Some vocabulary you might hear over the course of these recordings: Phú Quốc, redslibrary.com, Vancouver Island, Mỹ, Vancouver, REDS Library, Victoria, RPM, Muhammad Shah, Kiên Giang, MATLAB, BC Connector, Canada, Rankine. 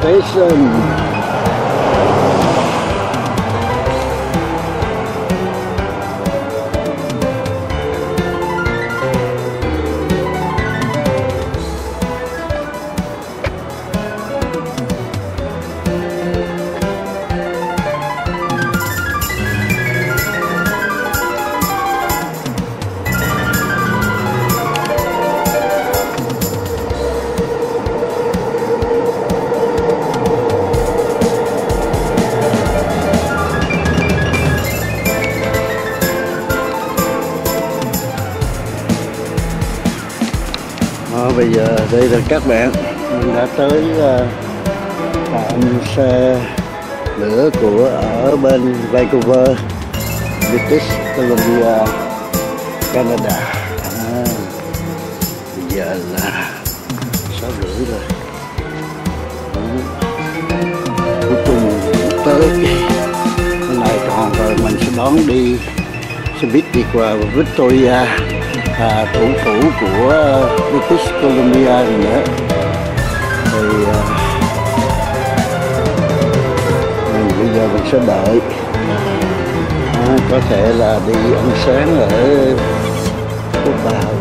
Station. Bây giờ đây là các bạn, mình đã tới tạm xe lửa của ở bên Vancouver, British Columbia, Canada. Bây giờ là 6:30 rồi. Cuối cùng tới hôm nay còn rồi, mình sẽ đón đi xe buýt đi qua Victoria, thủ phủ của British Columbia nữa. Thì bây giờ mình sẽ đợi, có thể là đi ăn sáng ở Phú Tàu,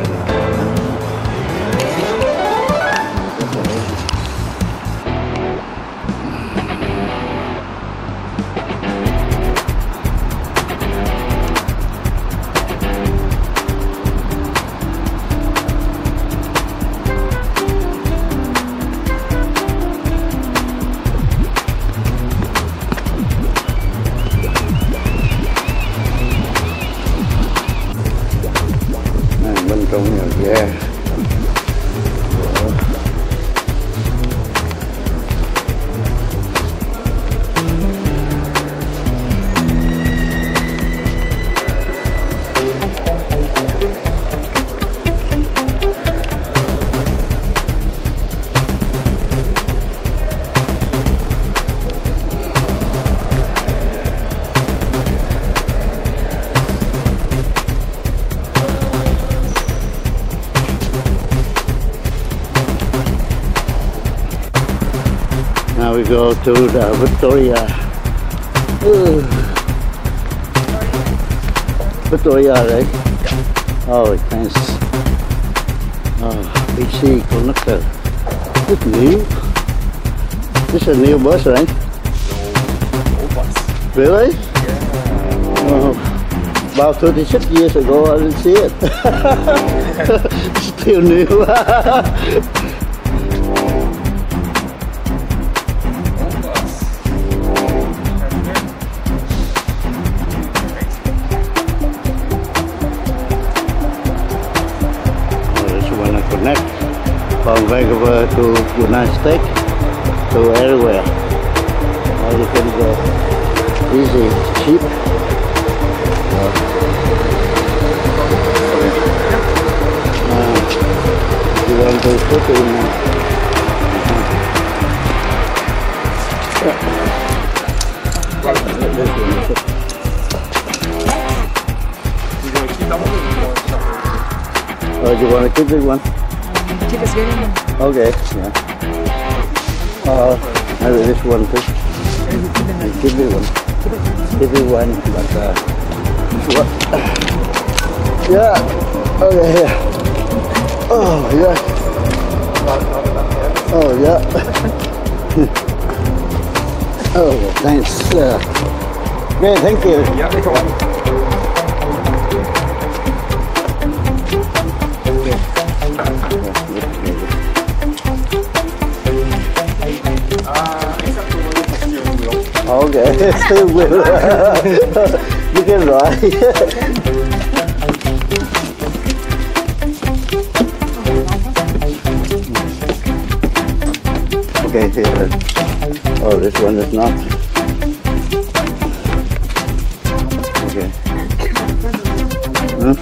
we go to the Victoria. Victoria, right? Oh, thanks. BC Connector. It's new. This is a new bus, right? No, old bus. Really? Yeah. Oh, about 36 years ago, I didn't see it. Still new. From Vancouver to United States, to everywhere. Or you can go easy, cheap. You want to go to him now. Oh, you want to keep this one? Keep this one. Okay, yeah. I will this one too. I keep this one. Keep this one, but what? Yeah. Okay, yeah. Oh yeah. Oh yeah. Oh thanks. Okay, thank you. Yeah, take one. Okay, still will. You can ride. Okay, here. Oh, this one is not. Okay. Huh?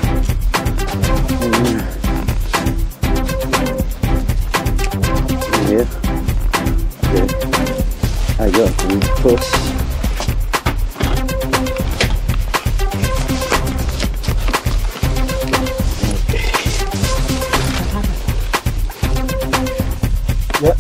Here. Okay. I got the push. Okay. Yeah.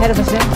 Ahead of us now.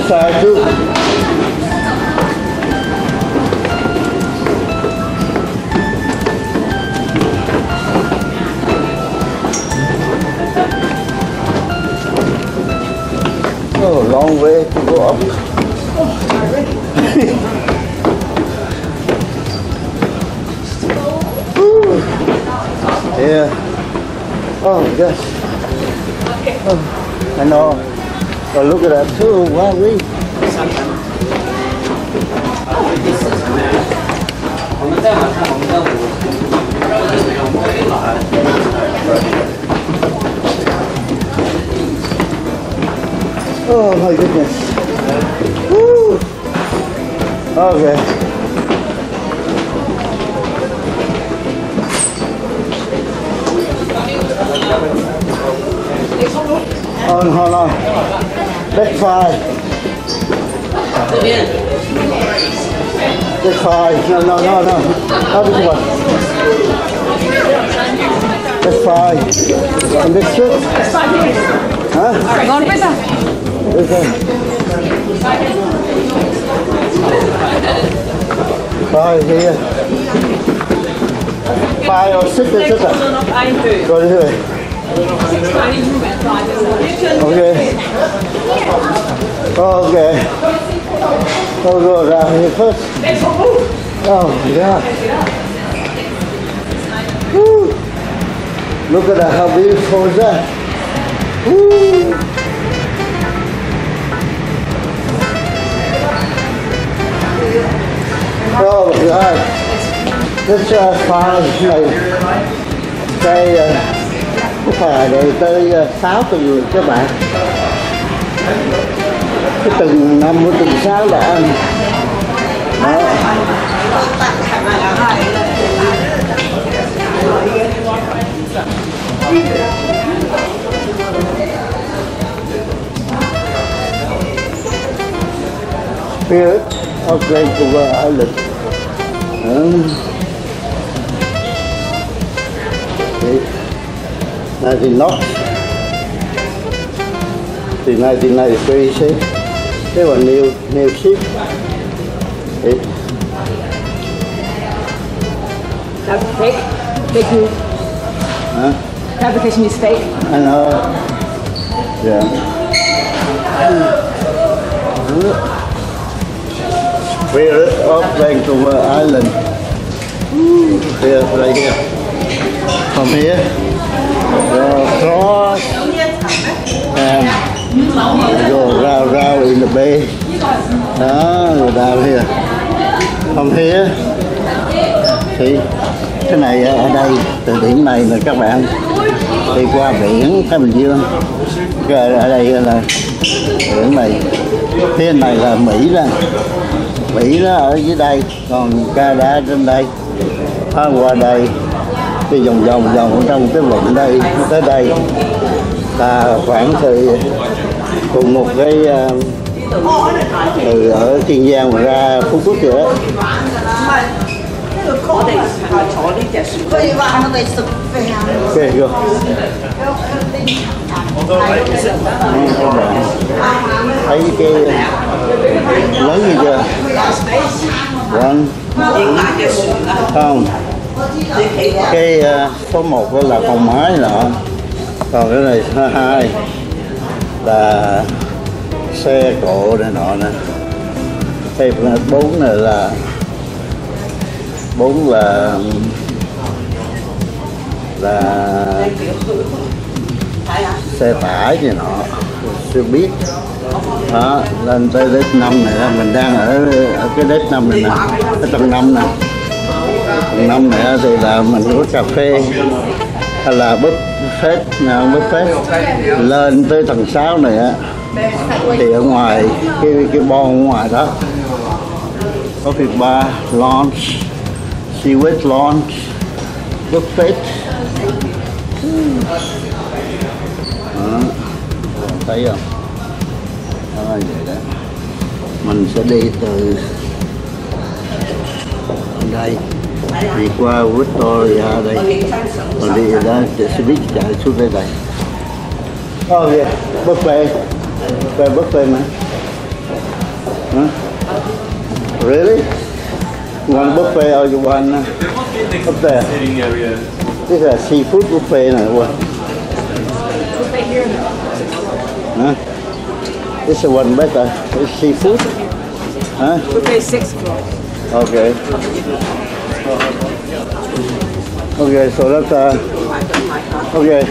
entire group. Oh, long way to go up. Oh, it's already. Yeah. Oh, yes. Okay. Oh, I know. But look at that too. Wow, we. Oh my goodness. Woo. Okay. Oh, hold on. Big five. Big five. No. Not this one. Big five. And this six? Huh? Five here. 5 or 6, is it? Go this way. Okay. Okay. We'll go down here first. Oh, yeah. Woo. Look at that, how beautiful is that? Woo. Oh God, this farm đây không phải để tới 6 tuần các bạn, cái từng 5 tuần 6 là ăn. Đó. Spirit of Vancouver Island. Okay. 19 knots thì 1993 ship. They were new ship. Okay. Fabrication is fake. I know. Yeah. Spirit of Vancouver Island. Here, right here. From here, cross, and go round in the bay. Đó, down here. From here, thì cái này ở đây, từ điểm này là các bạn đi qua biển Thái Bình Dương. Rồi ở đây là biển này, phía này là Mỹ ra. Mỹ nó ở dưới đây, còn Canada ở trên đây, phá qua đây, đi vòng trong cái vịnh đây, tới đây là khoảng từ cùng một cái từ ở Kiên Giang mà ra Phú Quốc vậy đó. Okay, go. Thấy cái lớn gì chưa? Vâng. Không. Cái số 1 là phòng máy nọ. Còn cái này số 2 là xe cộ này nọ nè. Cái 4 này là 4 là xe tải gì nọ, xe buýt đó, lên tới đất 5 này đó. Mình đang ở cái đất 5 này nè, ở tầng 5 nè, tầng 5 này thì là mình có cà phê hay là buffet. Lên tới tầng 6 này á thì ở ngoài cái bon ở ngoài đó có coffee bar, lounge, seaweed lounge, buffet. Thấy không? Đó, vậy đó. Mình sẽ đi từ đây đi qua Victoria đây, rồi đi ra xe buýt chạy xuống đây này. Oh yeah, buffet, buffet mà. Huh? Really? You want buffet or you want up there? Sitting area. This is a seafood buffet. What? Buffet here. Huh? This is one better. It's seafood. Huh? Buffet 6 floors. Okay. Okay, so that's okay.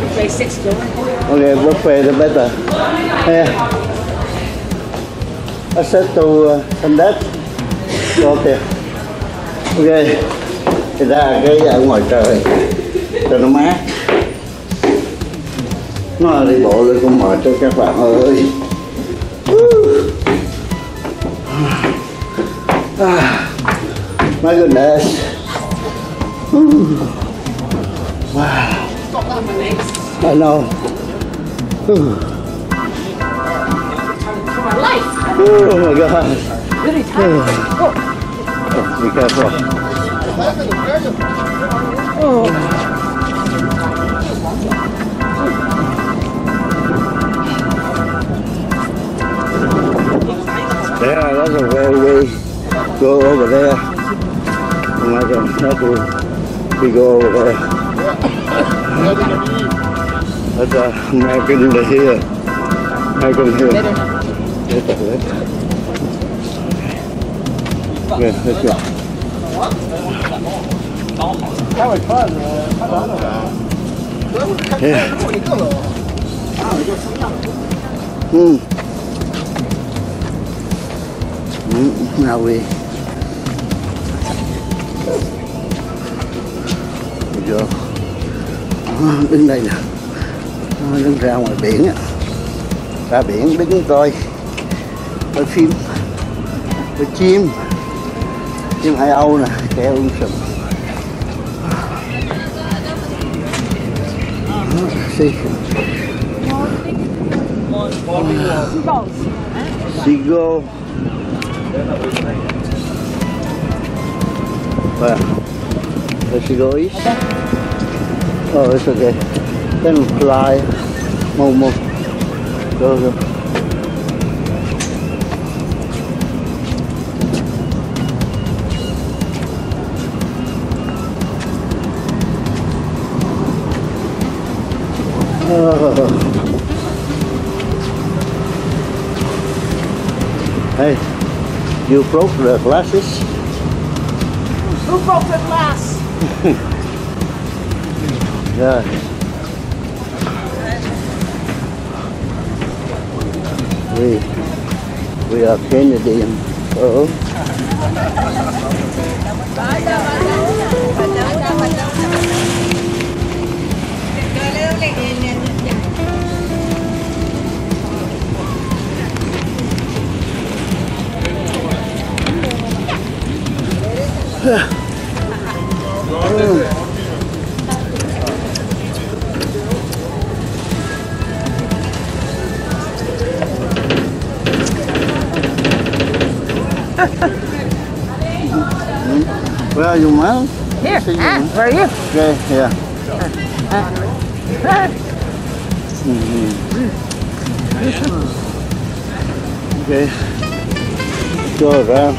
Buffet 6 floors. Okay, buffet the better. Yeah. I said to that. Okay. Okay. Thì ra cái ở ngoài trời cho nó mát. Nó đi bộ lên cũng mệt cho các bạn ơi. My goodness. Wow. I know. Oh my God! Really tight. Oh, be careful. Oh. Yeah, that's a way we go over there. And I don't know if we go over there. That's American here. American here. Let's go. Okay, let's go. Yeah. Now we go. Đứng đây nè. Đứng ra ngoài biển á. Ra biển đứng coi. Coi phim, coi chim Hải Âu nè, kẹo um sùm. Seagull. Where? The seagull is? Oh, it's okay. Then fly. Move. Go. Hey, you broke the glasses? Who broke the glass? Yeah. We are Canadian. Where are you, man? Here. Where are you? Okay, yeah. Okay. Go around.